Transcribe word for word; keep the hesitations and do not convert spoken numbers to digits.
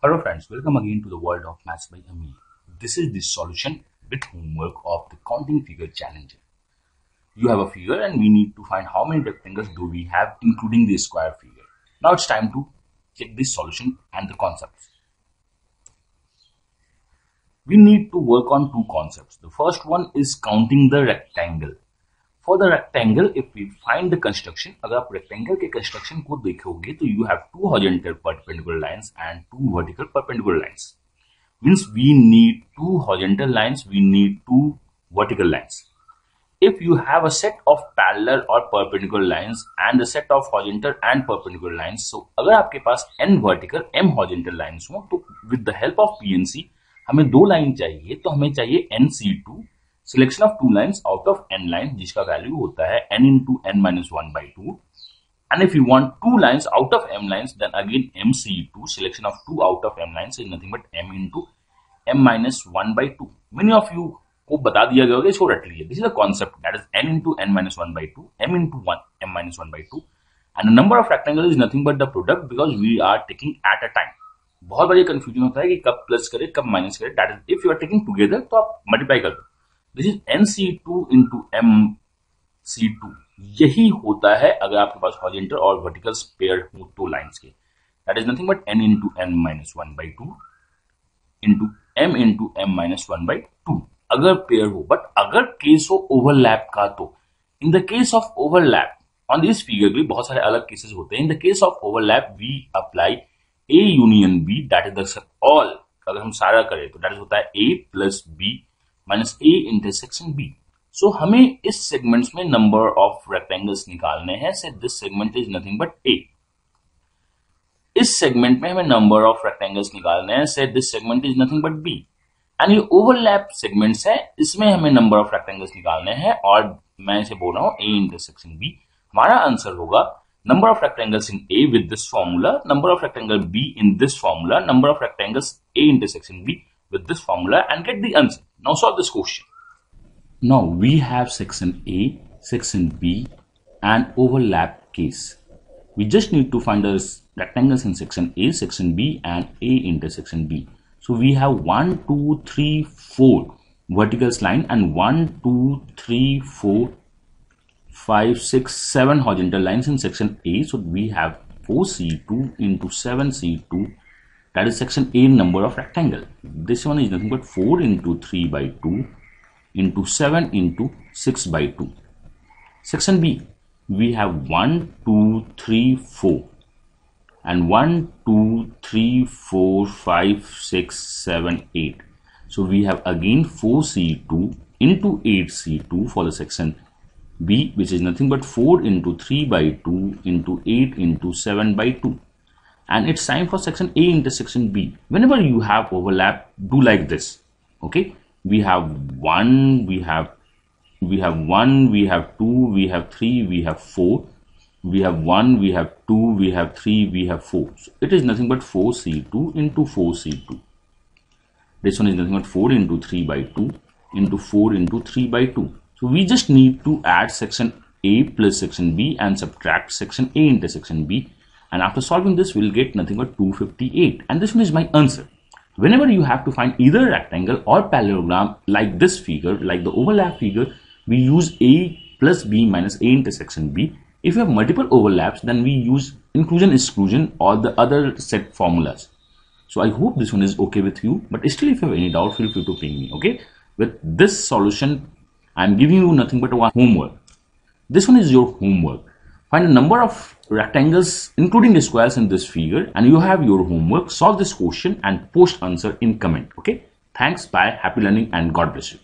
Hello friends, welcome again to the world of Maths by Amiya. This is the solution with homework of the Counting Figure Challenger. You have a figure and we need to find how many rectangles do we have including the square figure. Now it's time to check this solution and the concepts. We need to work on two concepts. The first one is counting the rectangle. For the rectangle, if we find the construction, अगर आप rectangle के construction को देखोगे तो you have two horizontal perpendicular lines and two vertical perpendicular lines. Means we need two horizontal lines, we need two vertical lines. If you have a set of parallel or perpendicular lines and a set of horizontal and perpendicular lines, so अगर आपके पास n vertical, m horizontal lines हो, तो with the help of P N C हमें दो line चाहिए, तो हमें चाहिए N C two. Selection of two lines out of n lines, जिसका value होता है n into n minus one by two. And if you want two lines out of m lines, then again M C two, selection of two out of m lines is nothing but m into m minus one by two. Many of you को बता दिया गया होगा, इसको रट लीजिए. This is a concept that is n into n minus one by two, m into one, m minus one by two. And the number of rectangles is nothing but the product because we are taking at a time. बहुत बार ये confusion होता है कि कब plus करे, कब minus करे. That is if you are taking together, तो आप multiply कर दो. This is N C two into M C two. यही होता है अगर आपके पास horizontal और vertical pair हो दो lines के. That is nothing but n into n minus one by two into m into m minus one by two. अगर pair हो, but अगर case हो overlap का तो. In the case of overlap, on this figure भी बहुत सारे अलग cases होते हैं. In the case of overlap, we apply A union B. That is the all. अगर हम सारा करें तो that is होता है A plus B minus A intersection B. So, हमें इस segments में number of rectangles निकालने हैं. So, this segment is nothing but A. इस segment में हमें number of rectangles निकालने हैं. So, this segment is nothing but B. And ये overlap segments है. इसमें हमें number of rectangles निकालने हैं. और मैं इसे बोल रहा हूँ A intersection B. हमारा answer होगा number of rectangles in A with this formula, number of rectangle B in this formula, number of rectangles A intersection B with this formula, and get the answer. Now solve this question. Now we have section A, section B and overlap case. We just need to find the rectangles in section A, section B and A intersection B. So we have one, two, three, four vertical line and one, two, three, four, five, six, seven horizontal lines in section A. So we have four C two into seven C two. That is section A number of rectangle. This one is nothing but four into three by two into seven into six by two. Section B, we have one, two, three, four and one, two, three, four, five, six, seven, eight. So we have again four C two into eight C two for the section B, which is nothing but four into three by two into eight into seven by two. And it's time for section A intersection B. Whenever you have overlap, do like this. Okay, we have one, we have we have one, we have two, we have three, we have four, we have one, we have two, we have three, we have four. So it is nothing but four C two into four C two. This one is nothing but four into three by two into four into three by two. So we just need to add section A plus section B and subtract section A intersection B. And after solving this, we'll get nothing but two fifty-eight. And this one is my answer. Whenever you have to find either rectangle or parallelogram like this figure, like the overlap figure, we use A plus B minus A intersection B. If you have multiple overlaps, then we use inclusion, exclusion or the other set formulas. So I hope this one is okay with you. But still, if you have any doubt, feel free to ping me. Okay. With this solution, I'm giving you nothing but one homework. This one is your homework. Find the number of rectangles including the squares in this figure and you have your homework. Solve this question and post answer in comment. Okay. Thanks. Bye. Happy learning and God bless you.